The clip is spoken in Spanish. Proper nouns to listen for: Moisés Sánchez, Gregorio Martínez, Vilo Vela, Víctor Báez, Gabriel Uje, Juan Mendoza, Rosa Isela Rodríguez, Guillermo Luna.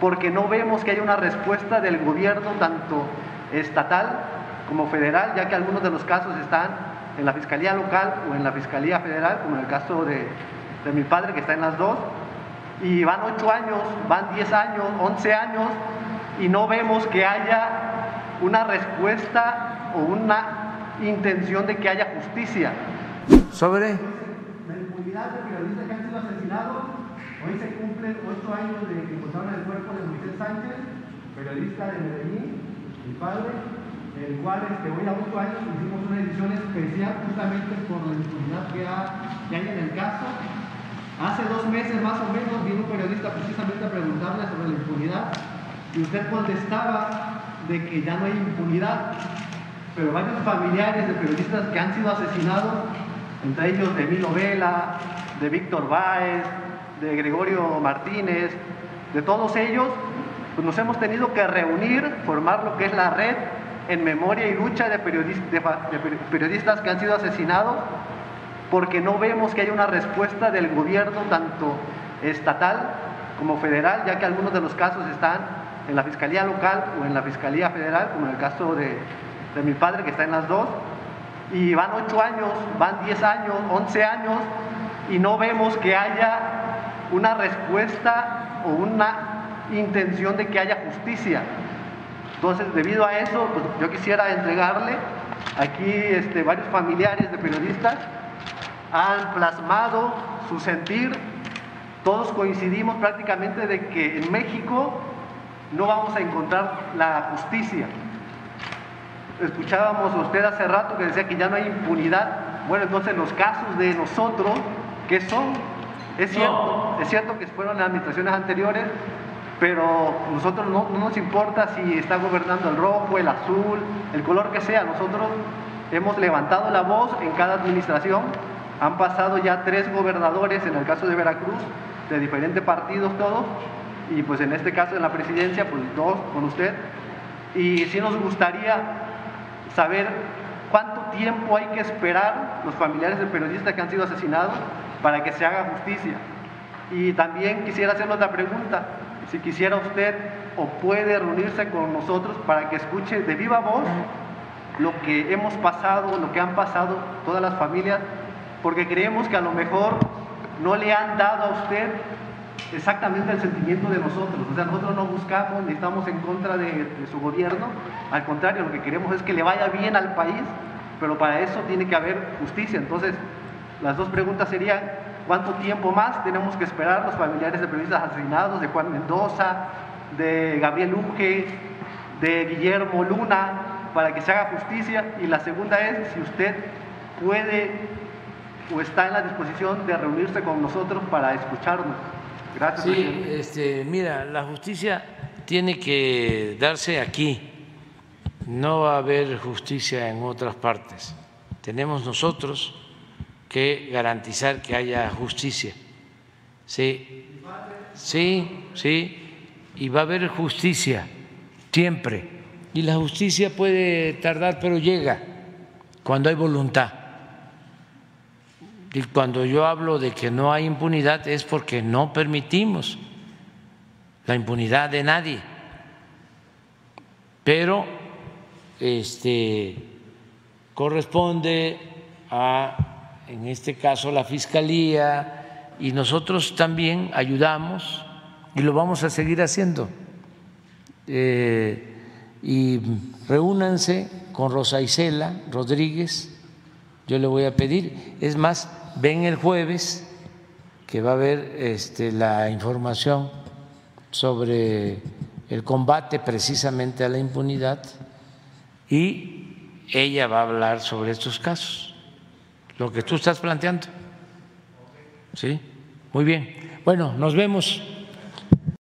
porque no vemos que haya una respuesta del gobierno tanto estatal como federal, ya que algunos de los casos están en la Fiscalía Local o en la Fiscalía Federal, como en el caso de mi padre, que está en las dos, y van 8 años, van 10 años, 11 años, y no vemos que haya una respuesta o una intención de que haya justicia. Sobre la impunidad del periodista que ha sido asesinado, hoy se cumplen 8 años de que encontraron el cuerpo de Moisés Sánchez, periodista de Medellín, mi padre, el cual hoy a 8 años hicimos una edición especial justamente por la impunidad que hay en el caso. Hace 2 meses más o menos vino un periodista precisamente a preguntarle sobre la impunidad y usted contestaba de que ya no hay impunidad, pero varios familiares de periodistas que han sido asesinados, entre ellos de Vilo Vela, de Víctor Báez, de Gregorio Martínez, de todos ellos, pues nos hemos tenido que reunir, formar lo que es la red en memoria y lucha de periodistas que han sido asesinados, porque no vemos que haya una respuesta del gobierno tanto estatal como federal, ya que algunos de los casos están en la Fiscalía Local o en la Fiscalía Federal, como en el caso de mi padre, que está en las dos, y van 8 años, van 10 años, 11 años, y no vemos que haya una respuesta o una intención de que haya justicia. Entonces, debido a eso, pues, yo quisiera entregarle aquí varios familiares de periodistas han plasmado su sentir. Todos coincidimos prácticamente de que en México no vamos a encontrar la justicia. Escuchábamos a usted hace rato que decía que ya no hay impunidad. Bueno, entonces los casos de nosotros, ¿qué son? Es cierto que fueron las administraciones anteriores, pero nosotros no nos importa si está gobernando el rojo, el azul, el color que sea. Nosotros hemos levantado la voz en cada administración. Han pasado ya 3 gobernadores, en el caso de Veracruz, de diferentes partidos todos, y pues en este caso en la presidencia, pues 2 con usted. Y sí nos gustaría saber cuánto tiempo hay que esperar los familiares de periodistas que han sido asesinados para que se haga justicia. Y también quisiera hacernos la pregunta, si quisiera usted o puede reunirse con nosotros para que escuche de viva voz lo que hemos pasado, lo que han pasado todas las familias, porque creemos que a lo mejor no le han dado a usted exactamente el sentimiento de nosotros. O sea, nosotros no buscamos ni estamos en contra de su gobierno, al contrario, lo que queremos es que le vaya bien al país, pero para eso tiene que haber justicia. Entonces, las 2 preguntas serían: ¿cuánto tiempo más tenemos que esperar los familiares de periodistas asesinados, de Juan Mendoza, de Gabriel Uje, de Guillermo Luna, para que se haga justicia? Y la segunda es si usted puede o está en la disposición de reunirse con nosotros para escucharnos. Gracias. Sí, presidente. Mira, la justicia tiene que darse aquí. No va a haber justicia en otras partes. Tenemos nosotros que garantizar que haya justicia. Sí. Y va a haber justicia siempre. Y la justicia puede tardar, pero llega cuando hay voluntad. Y cuando yo hablo de que no hay impunidad es porque no permitimos la impunidad de nadie, pero corresponde a, en este caso, la Fiscalía, y nosotros también ayudamos y lo vamos a seguir haciendo. Y reúnanse con Rosa Isela Rodríguez, yo le voy a pedir, es más, ven el jueves que va a haber la información sobre el combate precisamente a la impunidad, y ella va a hablar sobre estos casos, lo que tú estás planteando. ¿Sí? Muy bien. Bueno, nos vemos.